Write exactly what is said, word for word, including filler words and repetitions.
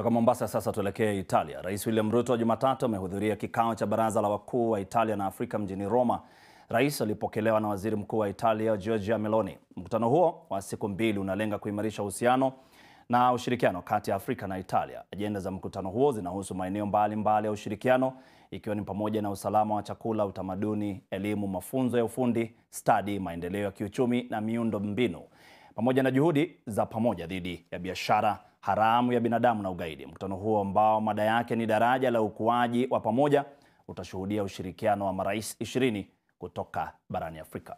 Toka Mombasa sasa tuelekee Italia. Rais William Ruto Jumatatu amehudhuria kikao cha baraza la wakuu wa Italia na Afrika mjini Roma. Rais alipokelewa na waziri mkuu wa Italia Giorgia Meloni. Mkutano huo wa siku mbili unalenga kuimarisha uhusiano na ushirikiano kati ya Afrika na Italia. Ajenda za mkutano huo zinahusu maeneo mbalimbali ya ushirikiano, ikiwa ni pamoja na usalama wa chakula, utamaduni, elimu, mafunzo ya ufundi stadi, maendeleo ya kiuchumi na miundo mbinu, pamoja na juhudi za pamoja dhidi ya biashara haramu ya binadamu na ugaidi. Mkutano huo ambao mada yake ni daraja la ukuaji wa pamoja utashuhudia ushirikiano wa marais ishirini kutoka barani Afrika.